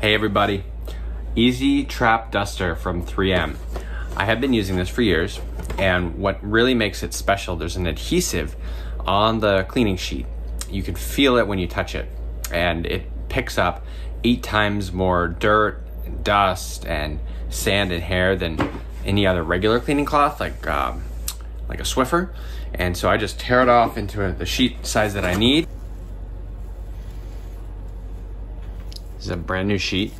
Hey everybody, Easy Trap Duster from 3M. I have been using this for years, and what really makes it special, there's an adhesive on the cleaning sheet. You can feel it when you touch it, and it picks up 8 times more dirt, and dust, and sand and hair than any other regular cleaning cloth, like a Swiffer. And so I just tear it off into the sheet size that I need. This is a brand new sheet.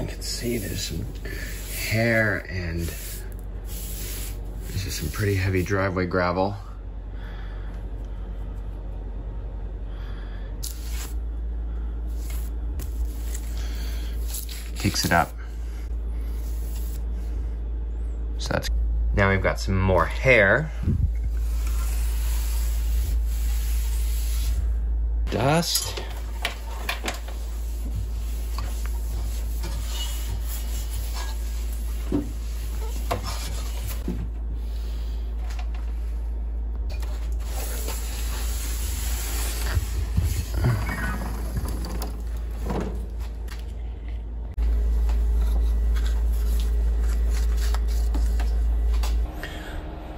You can see there's some hair, and this is some pretty heavy driveway gravel. Takes it up. So that's, now we've got some more hair. Dust.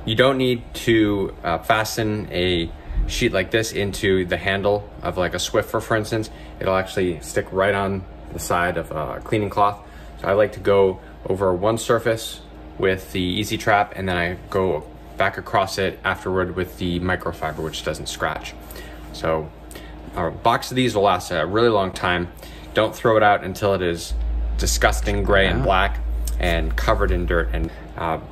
You don't need to fasten a sheet like this into the handle of like a Swiffer, for instance. It'll actually stick right on the side of a cleaning cloth. So I like to go over one surface with the Easy Trap, and then I go back across it afterward with the microfiber, which doesn't scratch. So a box of these will last a really long time. Don't throw it out until it is disgusting gray and black and covered in dirt. And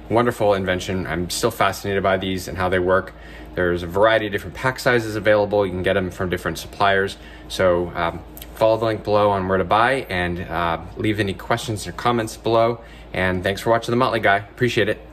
wonderful invention. I'm still fascinated by these and how they work. There's a variety of different pack sizes available. You can get them from different suppliers. So follow the link below on where to buy, and leave any questions or comments below. And thanks for watching The Motley Guy. Appreciate it.